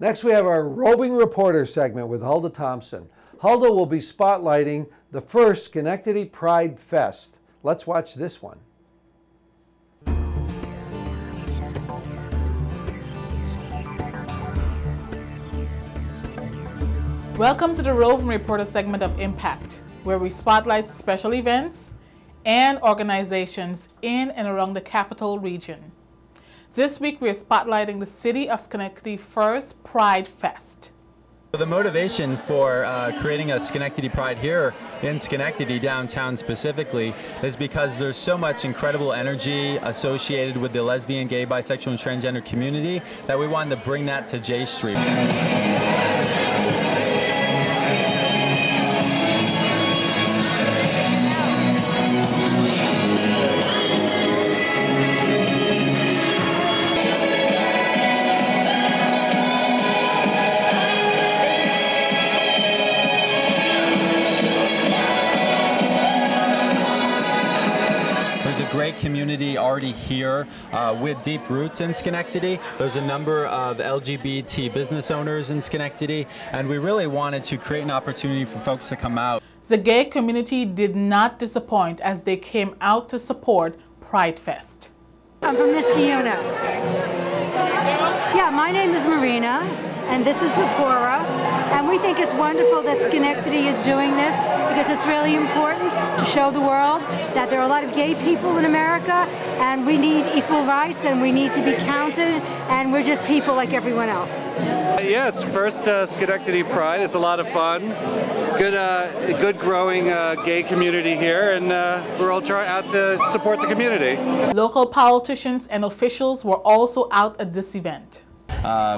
Next, we have our Roving Reporter segment with Huldah Thompson. Huldah will be spotlighting the first Schenectady Pride Fest. Let's watch this one. Welcome to the Roving Reporter segment of IMPACT, where we spotlight special events and organizations in and around the Capital Region. This week we are spotlighting the City of Schenectady's first Pride Fest. The motivation for creating a Schenectady Pride here in Schenectady, downtown specifically, is because there's so much incredible energy associated with the lesbian, gay, bisexual, and transgender community that we wanted to bring that to J Street. Community already here with deep roots in Schenectady. There's a number of LGBT business owners in Schenectady, and we really wanted to create an opportunity for folks to come out. The gay community did not disappoint as they came out to support Pride Fest. I'm from Niskayuna. Yeah, my name is Marina, and this is Sephora, and we think it's wonderful that Schenectady is doing this because it's really important to show the world that there are a lot of gay people in America, and we need equal rights, and we need to be counted, and we're just people like everyone else. Yeah, it's first Schenectady Pride. It's a lot of fun. Good growing gay community here, and we're all out to support the community. Local politicians and officials were also out at this event.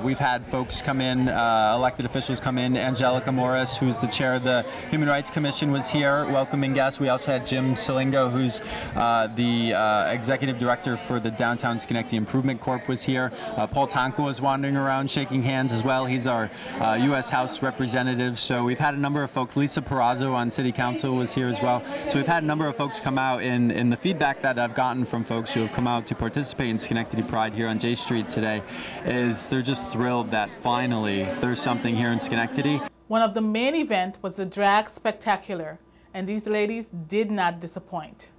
We've had folks come in, elected officials come in. Angelica Morris, who's the chair of the Human Rights Commission, was here welcoming guests. We also had Jim Salingo, who's the executive director for the Downtown Schenectady Improvement Corp, was here. Paul Tonko was wandering around shaking hands as well. He's our U.S. House representative. So we've had a number of folks. Lisa Perrazzo on City Council was here as well. So we've had a number of folks come out, and in the feedback that I've gotten from folks who have come out to participate in Schenectady Pride here on J Street today is they're just thrilled that finally there's something here in Schenectady. One of the main events was the drag spectacular, and these ladies did not disappoint.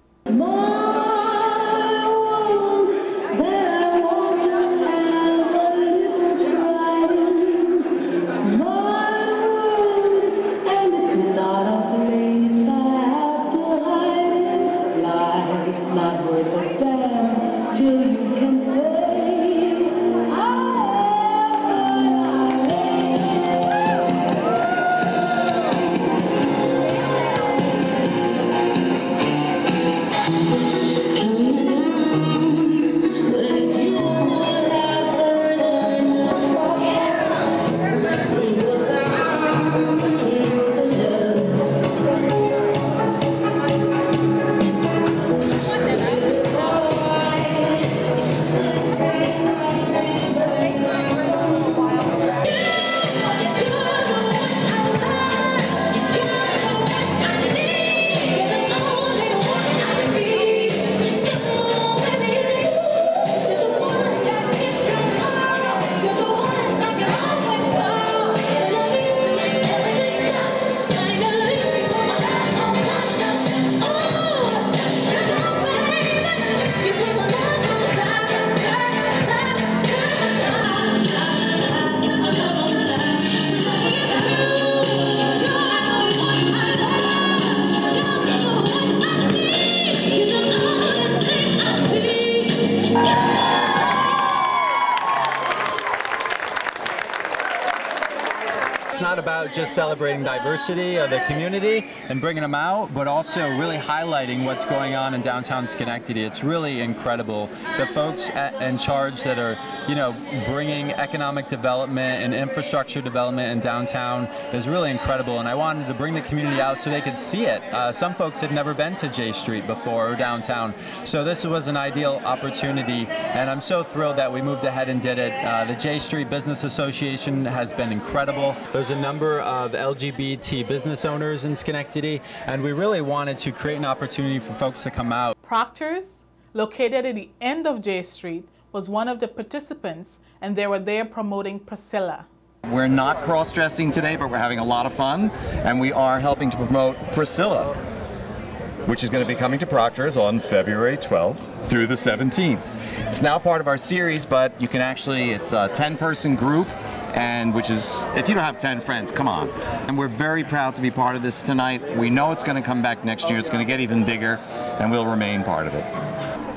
Just celebrating diversity of the community and bringing them out, but also really highlighting what's going on in downtown Schenectady. It's really incredible. The folks in charge that are, you know, bringing economic development and infrastructure development in downtown is really incredible, and I wanted to bring the community out so they could see it. Some folks had never been to J Street before or downtown, so this was an ideal opportunity, and I'm so thrilled that we moved ahead and did it. The J Street Business Association has been incredible. There's a number of LGBT business owners in Schenectady, and we really wanted to create an opportunity for folks to come out. Proctors, located at the end of J Street, was one of the participants, and they were there promoting Priscilla. We're not cross-dressing today, but we're having a lot of fun, and we are helping to promote Priscilla, which is going to be coming to Proctors on February 12th through the 17th. It's now part of our series, but you can actually, it's a 10-person group, and which is, if you don't have 10 friends, come on. And we're very proud to be part of this tonight. We know it's going to come back next year, it's going to get even bigger, and we'll remain part of it.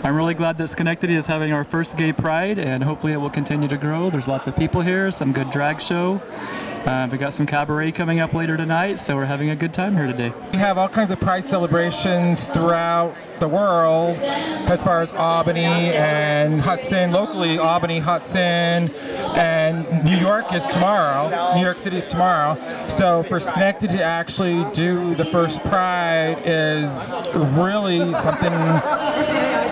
I'm really glad that Schenectady is having our first Gay Pride, and hopefully it will continue to grow. There's lots of people here, some good drag show. We got some cabaret coming up later tonight, so we're having a good time here today. We have all kinds of Pride celebrations throughout the world, as far as Albany and Hudson, locally Albany, Hudson, and New York is tomorrow, New York City is tomorrow. So for Schenectady to actually do the first Pride is really something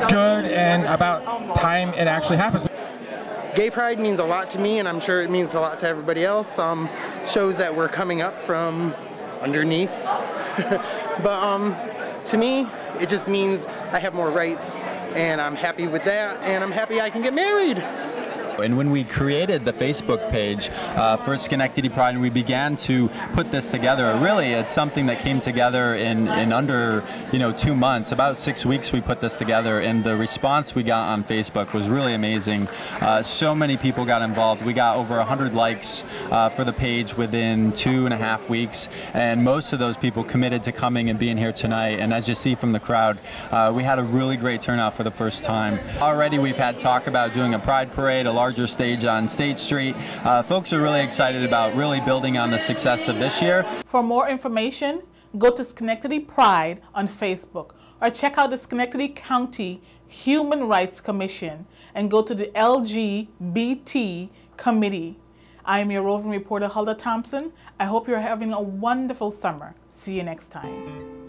good and about time it actually happens. Gay Pride means a lot to me, and I'm sure it means a lot to everybody else. Shows that we're coming up from underneath. but to me, it just means I have more rights, and I'm happy with that, and I'm happy I can get married. And when we created the Facebook page for Schenectady Pride, and we began to put this together, really it's something that came together in under 2 months, about 6 weeks we put this together, and the response we got on Facebook was really amazing. So many people got involved. We got over 100 likes for the page within 2.5 weeks, and most of those people committed to coming and being here tonight. And as you see from the crowd, we had a really great turnout for the first time. Already we've had talk about doing a Pride Parade, a larger stage on State Street. Folks are really excited about really building on the success of this year. For more information, go to Schenectady Pride on Facebook, or check out the Schenectady County Human Rights Commission and go to the LGBT Committee. I am your roving reporter, Huldah Thompson. I hope you're having a wonderful summer. See you next time.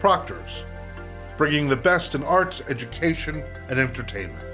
Proctors, bringing the best in arts, education, and entertainment.